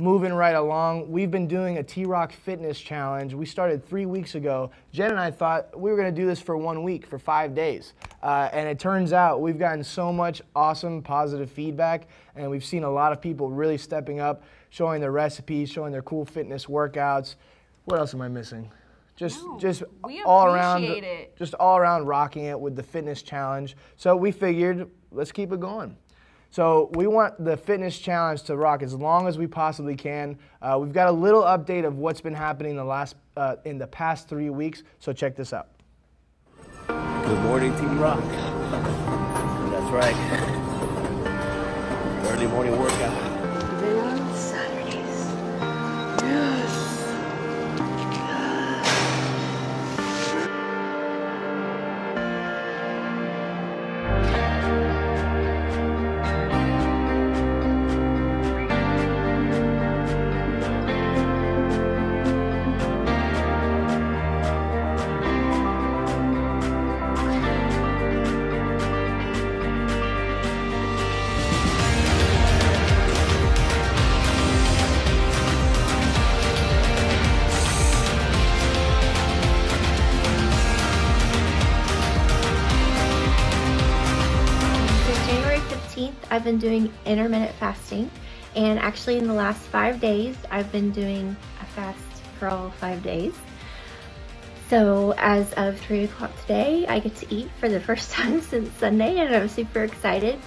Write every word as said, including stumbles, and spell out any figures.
Moving right along, we've been doing a T R O C Fitness Challenge. We started three weeks ago. Jen and I thought we were going to do this for one week, for five days. Uh, and it turns out we've gotten so much awesome, positive feedback, and we've seen a lot of people really stepping up, showing their recipes, showing their cool fitness workouts. What else am I missing? Just, no, just all around, it. just all around rocking it with the fitness challenge. So we figured, let's keep it going. So we want the fitness challenge to rock as long as we possibly can. Uh, we've got a little update of what's been happening the last, uh, in the past three weeks. So check this out. Good morning, Team Rock. That's right. Early morning workout. I've been doing intermittent fasting, and actually in the last five days I've been doing a fast for all five days. So as of three o'clock today I get to eat for the first time since Sunday, and I'm super excited.